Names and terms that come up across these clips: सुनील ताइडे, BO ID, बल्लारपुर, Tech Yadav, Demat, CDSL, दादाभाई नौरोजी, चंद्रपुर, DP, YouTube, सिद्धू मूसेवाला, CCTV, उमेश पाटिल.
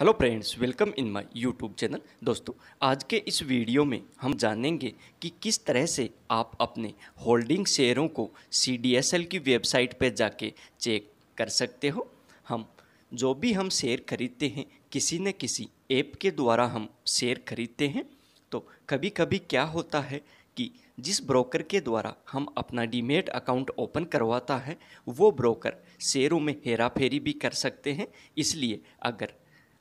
Hello friends, welcome in my YouTube channel. दोस्तों, आज के इस वीडियो में हम जानेंगे कि किस तरह से आप अपने होल्डिंग शेयरों को CDSL की वेबसाइट पर जाके चेक कर सकते हो। हम जो भी हम शेयर खरीदते हैं, किसी न किसी ऐप के द्वारा हम शेयर खरीदते हैं। तो कभी कभी क्या होता है कि जिस ब्रोकर के द्वारा हम अपना डीमेट अकाउंट ओपन करवाता है, वो ब्रोकर शेयरों में हेरा फेरी भी कर सकते हैं। इसलिए अगर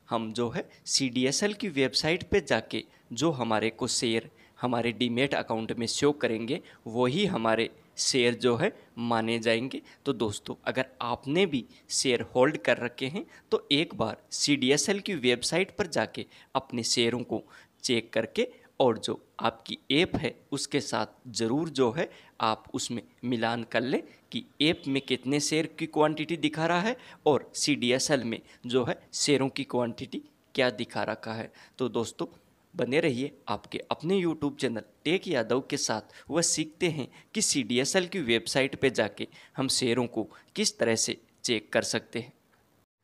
हम जो है CDSL की वेबसाइट पे जाके जो हमारे को शेयर हमारे डीमेट अकाउंट में शो करेंगे, वही हमारे शेयर जो है माने जाएंगे। तो दोस्तों, अगर आपने भी शेयर होल्ड कर रखे हैं तो एक बार CDSL की वेबसाइट पर जाके अपने शेयरों को चेक करके और जो आपकी ऐप है उसके साथ ज़रूर जो है आप उसमें मिलान कर लें कि ऐप में कितने शेयर की क्वांटिटी दिखा रहा है और CDSL में जो है शेयरों की क्वांटिटी क्या दिखा रखा है। तो दोस्तों, बने रहिए आपके अपने YouTube चैनल टेक यादव के साथ। वह सीखते हैं कि CDSL की वेबसाइट पे जाके हम शेयरों को किस तरह से चेक कर सकते हैं।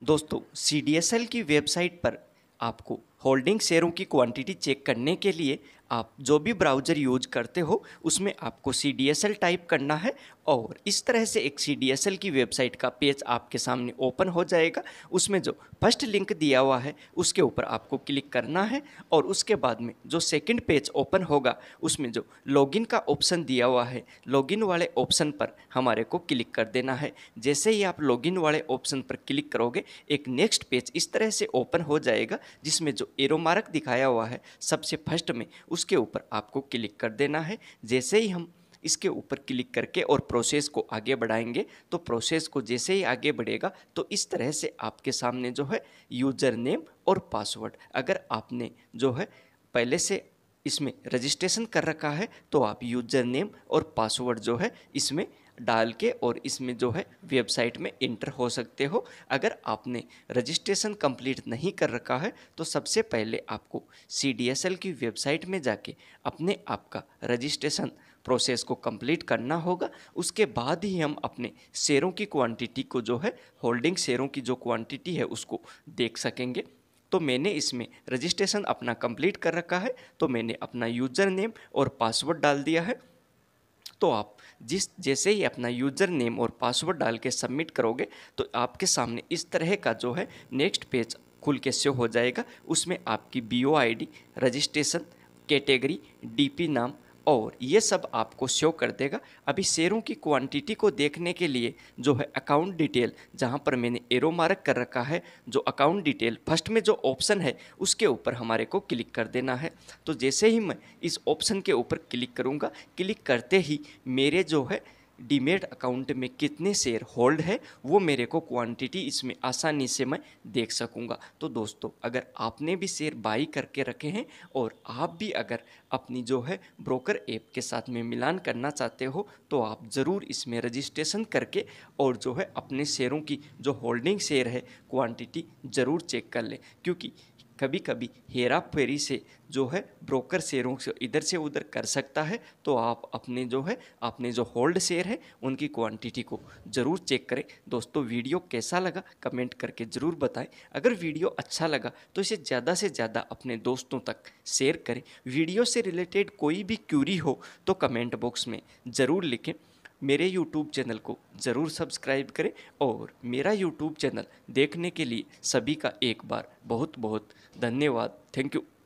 दोस्तों, CDSL की वेबसाइट पर आपको होल्डिंग शेयरों की क्वांटिटी चेक करने के लिए आप जो भी ब्राउज़र यूज करते हो उसमें आपको CDSL टाइप करना है और इस तरह से एक CDSL की वेबसाइट का पेज आपके सामने ओपन हो जाएगा। उसमें जो फर्स्ट लिंक दिया हुआ है उसके ऊपर आपको क्लिक करना है और उसके बाद में जो सेकंड पेज ओपन होगा उसमें जो लॉगिन का ऑप्शन दिया हुआ है, लॉगिन वाले ऑप्शन पर हमारे को क्लिक कर देना है। जैसे ही आप लॉगिन वाले ऑप्शन पर क्लिक करोगे, एक नेक्स्ट पेज इस तरह से ओपन हो जाएगा जिसमें जो एरो मार्क दिखाया हुआ है सबसे फर्स्ट में, उसके ऊपर आपको क्लिक कर देना है। जैसे ही हम इसके ऊपर क्लिक करके और प्रोसेस को आगे बढ़ाएंगे तो प्रोसेस को जैसे ही आगे बढ़ेगा तो इस तरह से आपके सामने जो है यूज़र नेम और पासवर्ड, अगर आपने जो है पहले से इसमें रजिस्ट्रेशन कर रखा है तो आप यूज़र नेम और पासवर्ड जो है इसमें डाल के और इसमें जो है वेबसाइट में एंटर हो सकते हो। अगर आपने रजिस्ट्रेशन कंप्लीट नहीं कर रखा है तो सबसे पहले आपको CDSL की वेबसाइट में जाके अपने आप का रजिस्ट्रेशन प्रोसेस को कंप्लीट करना होगा। उसके बाद ही हम अपने शेयरों की क्वांटिटी को जो है होल्डिंग शेयरों की जो क्वांटिटी है उसको देख सकेंगे। तो मैंने इसमें रजिस्ट्रेशन अपना कंप्लीट कर रखा है तो मैंने अपना यूज़र नेम और पासवर्ड डाल दिया है। तो आप जैसे ही अपना यूज़र नेम और पासवर्ड डाल के सबमिट करोगे तो आपके सामने इस तरह का जो है नेक्स्ट पेज खुल के शो हो जाएगा। उसमें आपकी BO ID, registration, category, DP नाम और ये सब आपको शो कर देगा। अभी शेयरों की क्वांटिटी को देखने के लिए जो है अकाउंट डिटेल, जहां पर मैंने एरो मार्क कर रखा है, जो अकाउंट डिटेल फर्स्ट में जो ऑप्शन है उसके ऊपर हमारे को क्लिक कर देना है। तो जैसे ही मैं इस ऑप्शन के ऊपर क्लिक करूंगा, क्लिक करते ही मेरे जो है डीमेट अकाउंट में कितने शेयर होल्ड है वो मेरे को क्वांटिटी इसमें आसानी से मैं देख सकूंगा। तो दोस्तों, अगर आपने भी शेयर बाई करके रखे हैं और आप भी अगर अपनी जो है ब्रोकर ऐप के साथ में मिलान करना चाहते हो तो आप ज़रूर इसमें रजिस्ट्रेशन करके और जो है अपने शेयरों की जो होल्डिंग शेयर है क्वांटिटी ज़रूर चेक कर लें, क्योंकि कभी कभी हेरा फेरी से जो है ब्रोकर शेयरों से इधर से उधर कर सकता है। तो आप अपने जो होल्ड शेयर है उनकी क्वांटिटी को ज़रूर चेक करें। दोस्तों, वीडियो कैसा लगा कमेंट करके ज़रूर बताएं। अगर वीडियो अच्छा लगा तो इसे ज़्यादा से ज़्यादा अपने दोस्तों तक शेयर करें। वीडियो से रिलेटेड कोई भी क्यूरी हो तो कमेंट बॉक्स में ज़रूर लिखें। मेरे यूट्यूब चैनल को ज़रूर सब्सक्राइब करें और मेरा यूट्यूब चैनल देखने के लिए सभी का एक बार बहुत बहुत धन्यवाद। Thank you.